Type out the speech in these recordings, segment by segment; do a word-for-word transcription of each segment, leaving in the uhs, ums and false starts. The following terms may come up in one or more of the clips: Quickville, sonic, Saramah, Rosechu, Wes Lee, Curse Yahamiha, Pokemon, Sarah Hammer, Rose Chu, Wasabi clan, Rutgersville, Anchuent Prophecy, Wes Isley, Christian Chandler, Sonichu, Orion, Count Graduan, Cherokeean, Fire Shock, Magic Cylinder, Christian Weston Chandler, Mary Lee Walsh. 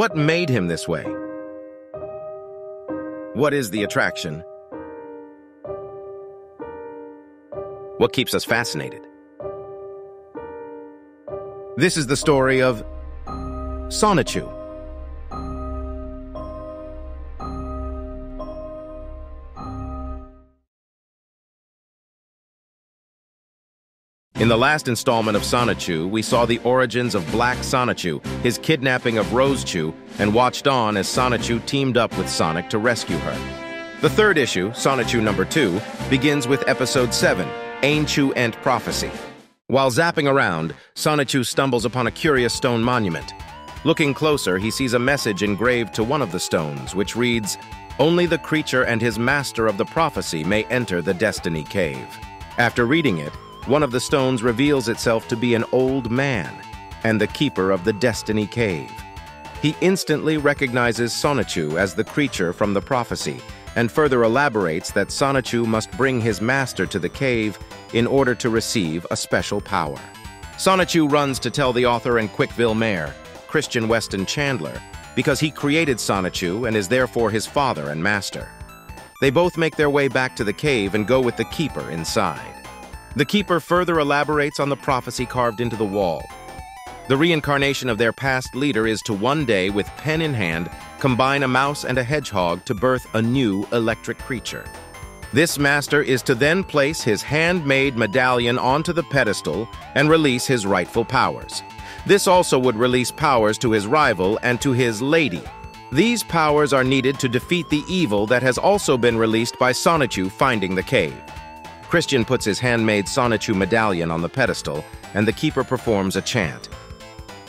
What made him this way? What is the attraction? What keeps us fascinated? This is the story of Sonichu. In the last installment of Sonichu, we saw the origins of Black Sonichu, his kidnapping of Rose Chu, and watched on as Sonichu teamed up with Sonic to rescue her. The third issue, Sonichu number two, begins with episode seven, Anchuent Prophecy. While zapping around, Sonichu stumbles upon a curious stone monument. Looking closer, he sees a message engraved to one of the stones, which reads, "Only the creature and his master of the prophecy may enter the Destiny Cave." After reading it, one of the stones reveals itself to be an old man and the keeper of the Destiny Cave. He instantly recognizes Sonichu as the creature from the prophecy and further elaborates that Sonichu must bring his master to the cave in order to receive a special power. Sonichu runs to tell the author and Quickville mayor, Christian Weston Chandler, because he created Sonichu and is therefore his father and master. They both make their way back to the cave and go with the keeper inside. The Keeper further elaborates on the prophecy carved into the wall. The reincarnation of their past leader is to one day, with pen in hand, combine a mouse and a hedgehog to birth a new electric creature. This master is to then place his handmade medallion onto the pedestal and release his rightful powers. This also would release powers to his rival and to his lady. These powers are needed to defeat the evil that has also been released by Sonichu finding the cave. Christian puts his handmade Sonichu medallion on the pedestal, and the keeper performs a chant.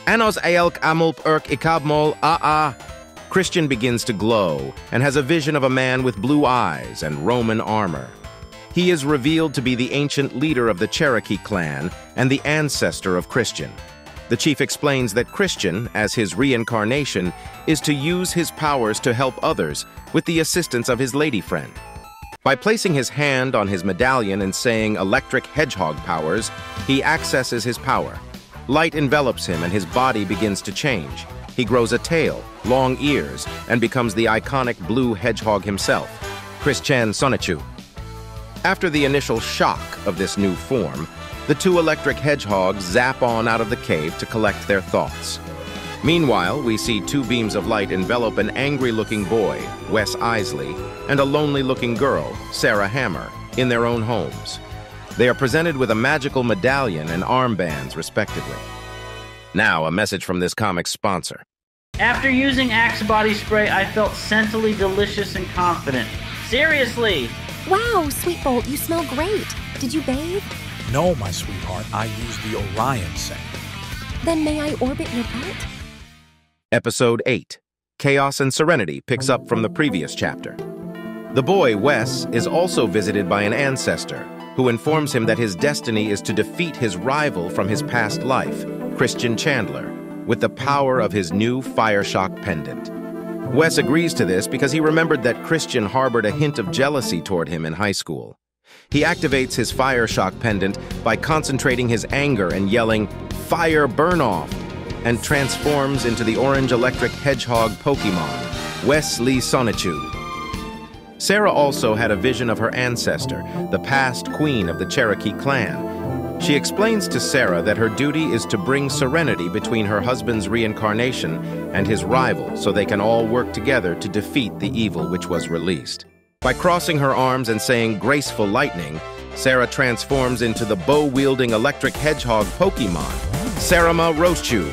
Anos Aelk Amulp Erk Ikabmol Aa. Christian begins to glow and has a vision of a man with blue eyes and Roman armor. He is revealed to be the ancient leader of the Cherokee clan and the ancestor of Christian. The chief explains that Christian, as his reincarnation, is to use his powers to help others with the assistance of his lady friend. By placing his hand on his medallion and saying electric hedgehog powers, he accesses his power. Light envelops him and his body begins to change. He grows a tail, long ears, and becomes the iconic blue hedgehog himself, Christian Sonichu. After the initial shock of this new form, the two electric hedgehogs zap on out of the cave to collect their thoughts. Meanwhile, we see two beams of light envelop an angry-looking boy, Wes Isley, and a lonely-looking girl, Sarah Hammer, in their own homes. They are presented with a magical medallion and armbands, respectively. Now, a message from this comic's sponsor. After using Axe body spray, I felt scentily delicious and confident. Seriously! Wow, Sweet Bolt, you smell great. Did you bathe? No, my sweetheart, I used the Orion scent. Then may I orbit your butt? Episode eight, Chaos and Serenity, picks up from the previous chapter. The boy, Wes, is also visited by an ancestor, who informs him that his destiny is to defeat his rival from his past life, Christian Chandler, with the power of his new Fire Shock pendant. Wes agrees to this because he remembered that Christian harbored a hint of jealousy toward him in high school. He activates his Fire Shock pendant by concentrating his anger and yelling, "Fire burn off!" and transforms into the orange electric hedgehog Pokemon, Wes Lee Sonichu. Sarah also had a vision of her ancestor, the past queen of the Cherokee clan. She explains to Sarah that her duty is to bring serenity between her husband's reincarnation and his rival so they can all work together to defeat the evil which was released. By crossing her arms and saying graceful lightning, Sarah transforms into the bow-wielding electric hedgehog Pokemon, Saramah Rose Chu.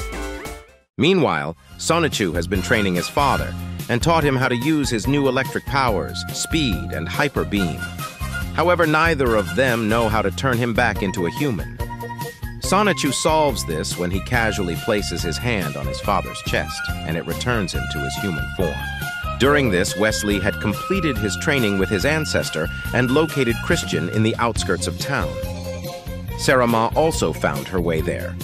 Meanwhile, Sonichu has been training his father and taught him how to use his new electric powers, speed, and hyper beam. However, neither of them know how to turn him back into a human. Sonichu solves this when he casually places his hand on his father's chest, and it returns him to his human form. During this, Wesley had completed his training with his ancestor and located Christian in the outskirts of town. Saramah also found her way there,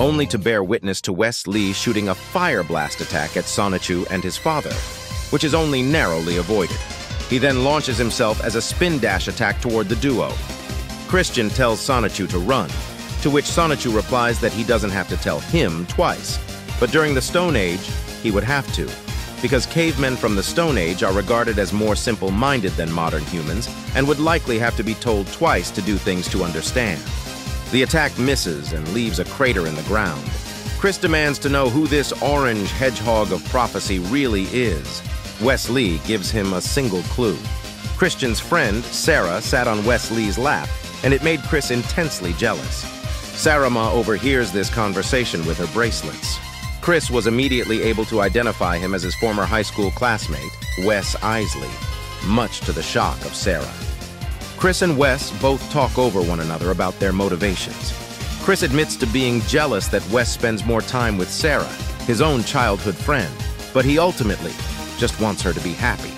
only to bear witness to Wes Lee shooting a fire blast attack at Sonichu and his father, which is only narrowly avoided. He then launches himself as a spin dash attack toward the duo. Christian tells Sonichu to run, to which Sonichu replies that he doesn't have to tell him twice. But during the Stone Age, he would have to, because cavemen from the Stone Age are regarded as more simple-minded than modern humans and would likely have to be told twice to do things to understand. The attack misses and leaves a crater in the ground. Chris demands to know who this orange hedgehog of prophecy really is. Wes Lee gives him a single clue. Christian's friend, Sarah, sat on Wes Lee's lap, and it made Chris intensely jealous. Saramah overhears this conversation with her bracelets. Chris was immediately able to identify him as his former high school classmate, Wes Isley, much to the shock of Sarah. Chris and Wes both talk over one another about their motivations. Chris admits to being jealous that Wes spends more time with Sarah, his own childhood friend, but he ultimately just wants her to be happy.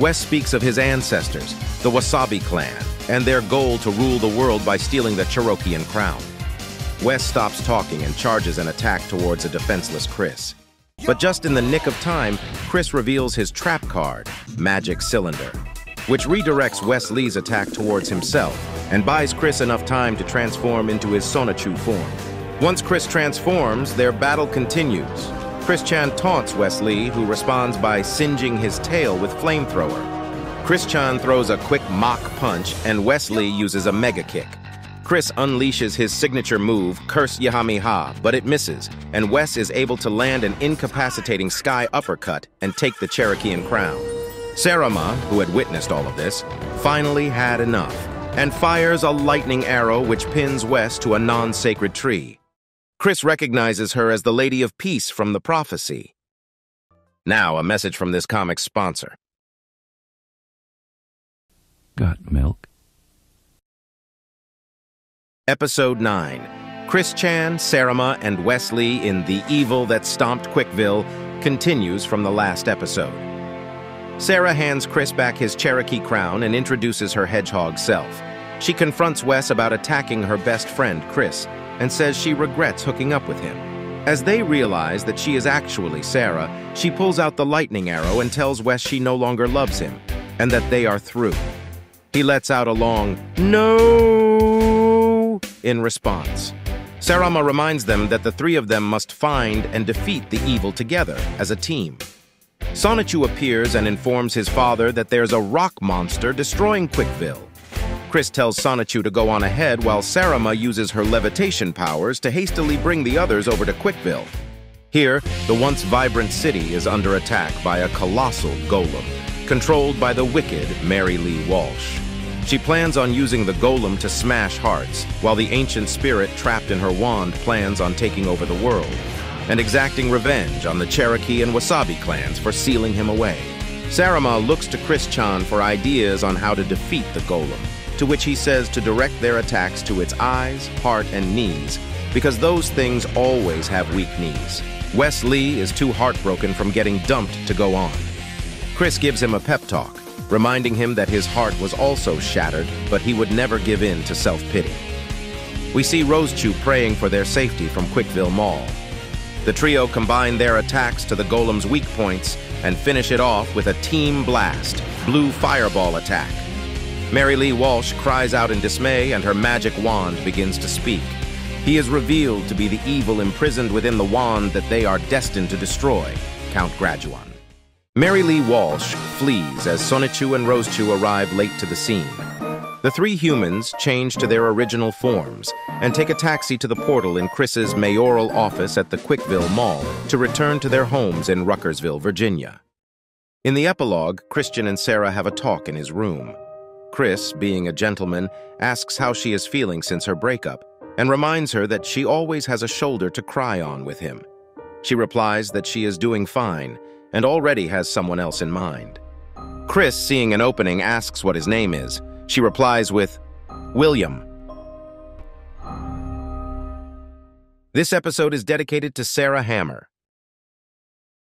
Wes speaks of his ancestors, the Wasabi clan, and their goal to rule the world by stealing the Cherokeean crown. Wes stops talking and charges an attack towards a defenseless Chris. But just in the nick of time, Chris reveals his trap card, Magic Cylinder, which redirects Wes Lee's attack towards himself and buys Chris enough time to transform into his Sonichu form. Once Chris transforms, their battle continues. Chris Chan taunts Wes Lee, who responds by singeing his tail with flamethrower. Chris Chan throws a quick mock punch, and Wes Lee uses a mega kick. Chris unleashes his signature move, Curse Yahamiha, but it misses, and Wes is able to land an incapacitating sky uppercut and take the Cherokeean crown. Saramah, who had witnessed all of this, finally had enough, and fires a lightning arrow which pins Wes to a non-sacred tree. Chris recognizes her as the Lady of Peace from the prophecy. Now, a message from this comic's sponsor. Got milk? Episode nine, Chris Chan, Saramah, and Wes Lee in The Evil That Stomped Quickville continues from the last episode. Sarah hands Chris back his Cherokee crown and introduces her hedgehog self. She confronts Wes about attacking her best friend, Chris, and says she regrets hooking up with him. As they realize that she is actually Sarah, she pulls out the lightning arrow and tells Wes she no longer loves him, and that they are through. He lets out a long, "No!" in response. Saramah reminds them that the three of them must find and defeat the evil together, as a team. Sonichu appears and informs his father that there's a rock monster destroying Quickville. Chris tells Sonichu to go on ahead while Saramah uses her levitation powers to hastily bring the others over to Quickville. Here, the once vibrant city is under attack by a colossal golem, controlled by the wicked Mary Lee Walsh. She plans on using the golem to smash hearts, while the ancient spirit trapped in her wand plans on taking over the world and exacting revenge on the Cherokee and Wasabi clans for sealing him away. Saramah looks to Chris Chan for ideas on how to defeat the golem, to which he says to direct their attacks to its eyes, heart, and knees, because those things always have weak knees. Wes Lee is too heartbroken from getting dumped to go on. Chris gives him a pep talk, reminding him that his heart was also shattered, but he would never give in to self-pity. We see Rosechu praying for their safety from Quickville Mall. The trio combine their attacks to the golem's weak points and finish it off with a team blast, blue fireball attack. Mary Lee Walsh cries out in dismay and her magic wand begins to speak. He is revealed to be the evil imprisoned within the wand that they are destined to destroy, Count Graduan. Mary Lee Walsh flees as Sonichu and Rosechu arrive late to the scene. The three humans change to their original forms and take a taxi to the portal in Chris's mayoral office at the Quickville Mall to return to their homes in Rutgersville, Virginia. In the epilogue, Christian and Sarah have a talk in his room. Chris, being a gentleman, asks how she is feeling since her breakup and reminds her that she always has a shoulder to cry on with him. She replies that she is doing fine and already has someone else in mind. Chris, seeing an opening, asks what his name is. She replies with, "William." This episode is dedicated to Sarah Hammer,